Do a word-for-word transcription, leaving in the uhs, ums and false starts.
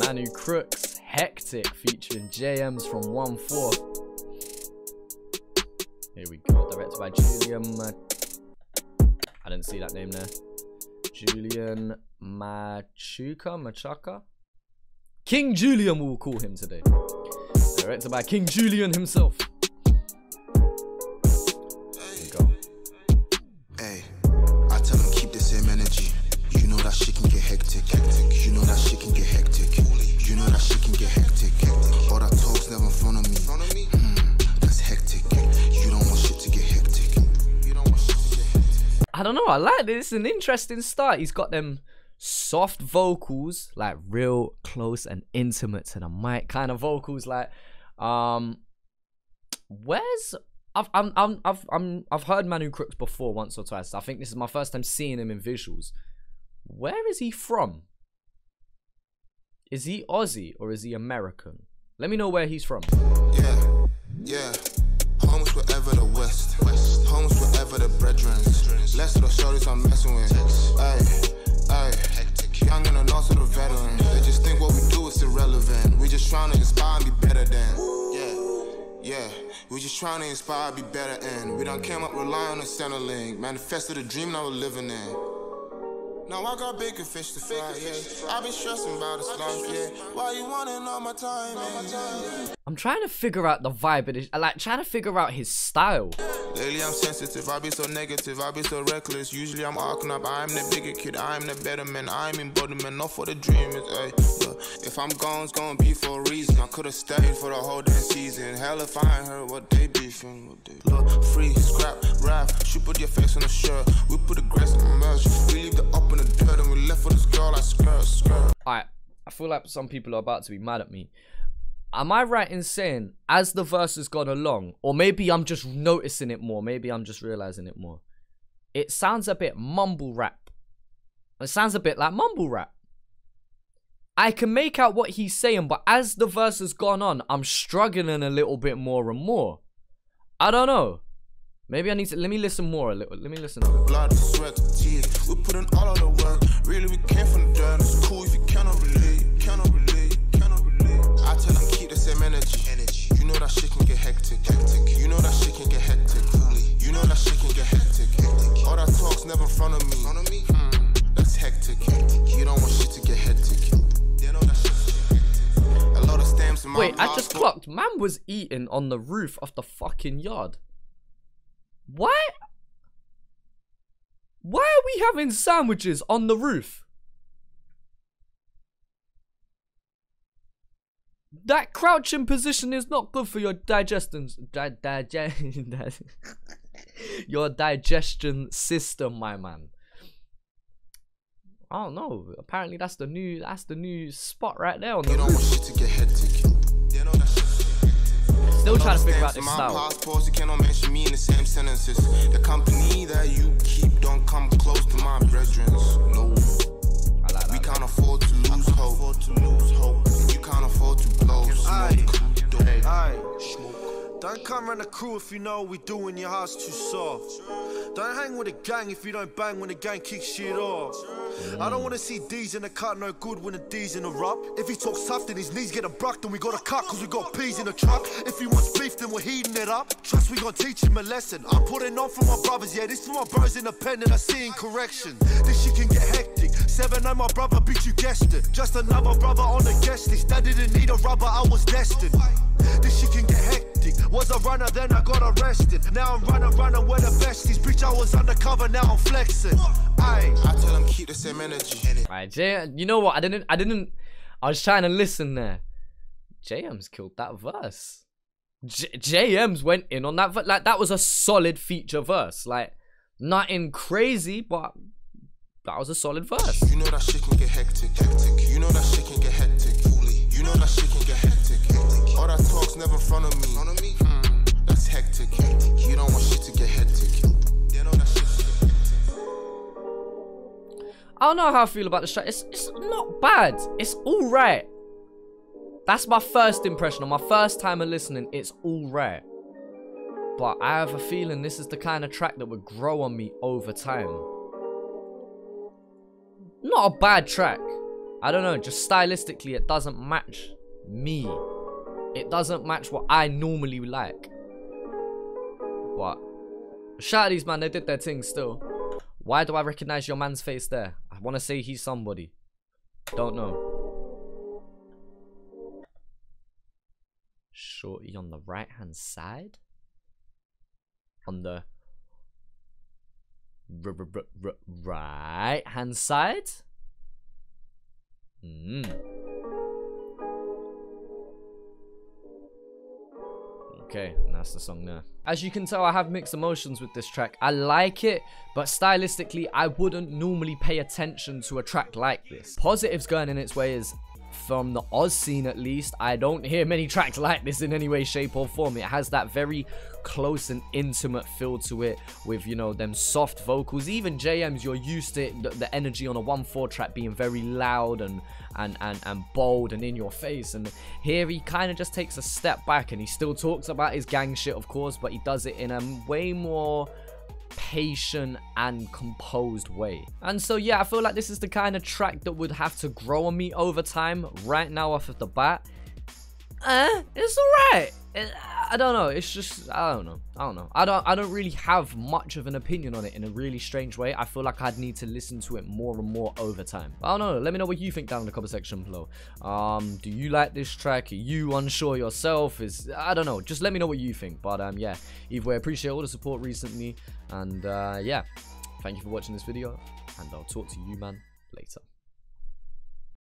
Manu Crooks, Hectic, featuring J Ms from OneFour. Here we go, directed by Julian Mach- I didn't see that name there. Julian Machuka, Machuka? King Julian, we'll call him today. Directed by King Julian himself. Here we go. Hey, I tell him keep the same energy. You know that shit can get hectic, hectic. You know that shit can get hectic. You know that shit can get hectic, hectic. All that talk's never in front of me. Mm, that's hectic. You don't want shit to get hectic. You don't want shit to get hectic. I don't know, I like this. It's an interesting start. He's got them soft vocals, like real close and intimate to the mic kind of vocals. Like, um, where's I've I'm I'm I've I'm I've heard Manu Crooks before once or twice. I think this is my first time seeing him in visuals. Where is he from? Is he Aussie or is he American? Let me know where he's from. Yeah, yeah. Homes wherever the West, West. Homes wherever the brethren. Less of the shoulders I'm messing with. Hey. Ay, young and also the veteran. They just think what we do is irrelevant. We just trying to inspire and be better than. Yeah, yeah. We just trying to inspire and be better in. We done came up relying on the center link. Manifested a dream that we're living in. Now I got bigger fish to fry, yeah. I been stressing about this life, yeah. Why you wanting all my time, yeah. I'm trying to figure out the vibe of this, like trying to figure out his style. Lately I'm sensitive, I be so negative, I be so reckless. Usually I'm arcing up, I'm the bigger kid, I'm the better man, I'm embodiment, not for the dreamers, ayy. If I'm gone, it's gonna be for a reason. I could've stayed for the whole damn season. Hell if I ain't heard what they beefing, what they look free, scrap, rap. She put your face on the shirt, we put the grass on the merch. We leave the up in the dirt and we left for this girl, I skirt, skirt. Alright, I feel like some people are about to be mad at me. Am I right in saying, as the verse has gone along, or maybe I'm just noticing it more, maybe I'm just realising it more, it sounds a bit mumble rap. It sounds a bit like mumble rap. I can make out what he's saying, but as the verse has gone on, I'm struggling a little bit more and more. I don't know. Maybe I need to, let me listen more a little, let me listen. Blood, sweat, tears, we put in all of the work, really we came from the dirt, it's cool if you cannot relate, cannot relate, cannot relate. I tell them keep the same energy, energy. You know that shit can get hectic, hectic. You know that shit can get hectic, you know that shit can get hectic, hectic. All that talk's never in front of me, front of me? Mm, that's hectic, hectic. You don't want shit to get hectic, you know that shit can get hectic. A lot of stamps in my Wait, I just clocked, man was eating on the roof of the fucking yard. Why? Why are we having sandwiches on the roof? That crouching position is not good for your digestion. Di dig your digestion system, my man. I don't know. Apparently, that's the new. That's the new spot right there on the roof. Still trying to figure out this style. Passports, you cannot mention me in the same sentences. The company that you keep don't come close to my brethren. No. I like that. We can't afford to lose hope. To lose hope. You can't afford to blow smoke. Don't smoke. Don't come around the crew if you know what we do when your heart's too soft. Don't hang with the gang if you don't bang when the gang kicks shit off. Mm. I don't want to see D's in the cut, no good when the D's in the rub. If he talks tough, then his knees get a bruck, then we got to cut, because we got peas in the truck. If he wants beef, then we're heating it up. Trust we gonna teach him a lesson. I'm putting on for my brothers, yeah, this for my bros in the pen that I see in correction. This shit can get hectic. Seven oh, my brother, bitch, you guessed it. Just another brother on the guest list. That didn't need a rubber, I was destined. This shit can get hectic. Was a runner, then I got arrested. Now I'm running, running where the best is. Bitch, I was undercover, now I'm flexing. Aye. I tell him keep the same energy. Alright, J, you know what? I didn't, I didn't, I was trying to listen there. J M's killed that verse. J JM's went in on that verse. Like, that was a solid feature verse. Like, nothing crazy, but that was a solid verse. You know that shit can get hectic, hectic. You know that shit can get hectic. You know that shit can get hectic, hectic. All that talk's never in front of me. Mm, that's hectic, hectic. You don't want shit to get hectic. You know that shit can get hectic. I don't know how I feel about the track. It's, it's not bad. It's alright. That's my first impression. On my first time of listening, it's alright. But I have a feeling this is the kind of track that would grow on me over time. Not a bad track. I don't know, just stylistically it doesn't match me. It doesn't match what I normally like. But shout out these man, they did their thing still. Why do I recognize your man's face there? I want to say he's somebody. Don't know. Shorty on the right hand side? On the right hand side? Mm. Okay, and that's the song there. As you can tell, I have mixed emotions with this track. I like it, but stylistically, I wouldn't normally pay attention to a track like this. Positives going in its way is, from the Oz scene at least, I don't hear many tracks like this in any way, shape or form. It has that very close and intimate feel to it with, you know, them soft vocals. Even J Ms, you're used to it, the, the energy on a one four track being very loud and, and, and, and bold and in your face. And here he kind of just takes a step back and he still talks about his gang shit, of course, but he does it in a way more patient and composed way. And so yeah, I feel like this is the kind of track that would have to grow on me over time. Right now off of the bat, eh, it's alright. It, I don't know, it's just, I don't know, I don't know. I don't, I don't really have much of an opinion on it in a really strange way. I feel like I'd need to listen to it more and more over time. I don't know, let me know what you think down in the comment section below. Um, do you like this track? Are you unsure yourself? Is, I don't know, just let me know what you think. But um, yeah, either way, I appreciate all the support recently. And uh, yeah, thank you for watching this video. And I'll talk to you, man, later.